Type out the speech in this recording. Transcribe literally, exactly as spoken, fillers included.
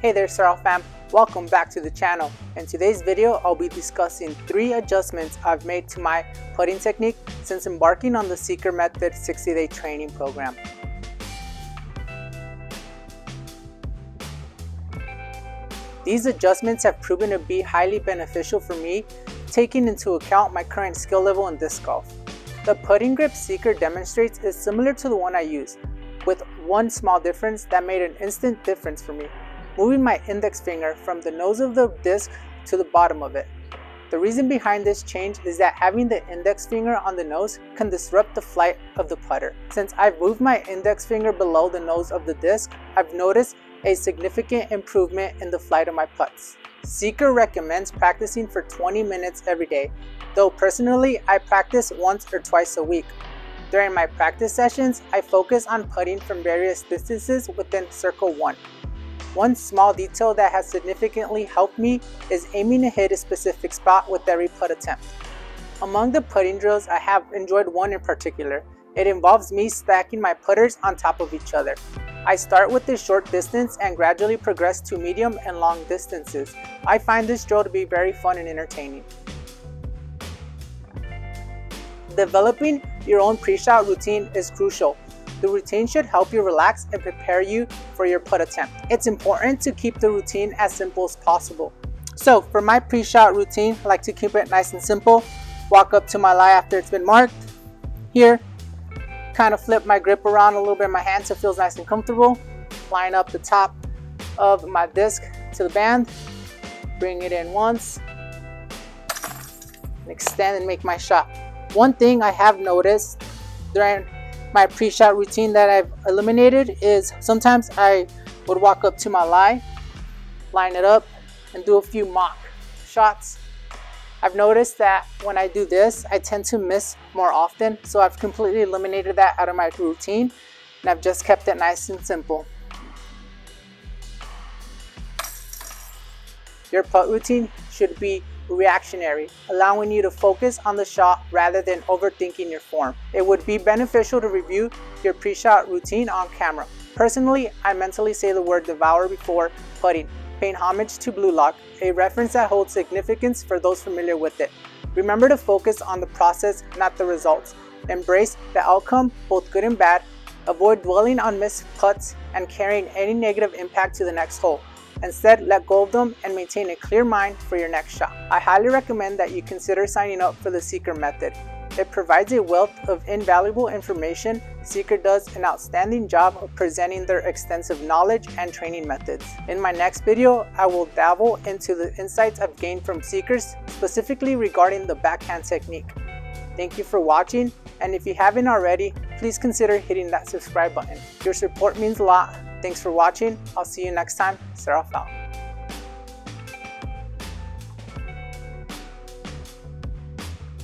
Hey there Circle fam, welcome back to the channel. In today's video, I'll be discussing three adjustments I've made to my putting technique since embarking on the Seekr Method sixty day training program. These adjustments have proven to be highly beneficial for me, taking into account my current skill level in disc golf. The putting grip Seekr demonstrates is similar to the one I use, with one small difference that made an instant difference for me. Moving my index finger from the nose of the disc to the bottom of it. The reason behind this change is that having the index finger on the nose can disrupt the flight of the putter. Since I've moved my index finger below the nose of the disc, I've noticed a significant improvement in the flight of my putts. Seekr recommends practicing for twenty minutes every day, though personally I practice once or twice a week. During my practice sessions, I focus on putting from various distances within Circle One. One small detail that has significantly helped me is aiming to hit a specific spot with every putt attempt. Among the putting drills, I have enjoyed one in particular. It involves me stacking my putters on top of each other. I start with the short distance and gradually progress to medium and long distances. I find this drill to be very fun and entertaining. Developing your own pre-shot routine is crucial. The routine should help you relax and prepare you for your putt attempt. It's important to keep the routine as simple as possible. So for my pre-shot routine, I like to keep it nice and simple. Walk up to my lie after it's been marked. Here, kind of flip my grip around a little bit in my hand so it feels nice and comfortable. Line up the top of my disc to the band. Bring it in once. And extend and make my shot. One thing I have noticed during my pre-shot routine that I've eliminated is sometimes I would walk up to my lie, line it up, and do a few mock shots. I've noticed that when I do this, I tend to miss more often, so I've completely eliminated that out of my routine, and I've just kept it nice and simple. Your putt routine should be reactionary, allowing you to focus on the shot rather than overthinking your form. It would be beneficial to review your pre-shot routine on camera. Personally, I mentally say the word devour before putting, paying homage to Blue Lock, a reference that holds significance for those familiar with it. Remember to focus on the process, not the results. Embrace the outcome, both good and bad. Avoid dwelling on missed putts and carrying any negative impact to the next hole. Instead, let go of them and maintain a clear mind for your next shot. I highly recommend that you consider signing up for the Seekr Method. It provides a wealth of invaluable information. Seekr does an outstanding job of presenting their extensive knowledge and training methods. In my next video, I will dabble into the insights I've gained from Seekr's, specifically regarding the backhand technique. Thank you for watching, and if you haven't already, please consider hitting that subscribe button. Your support means a lot. Thanks for watching. I'll see you next time. Circle out.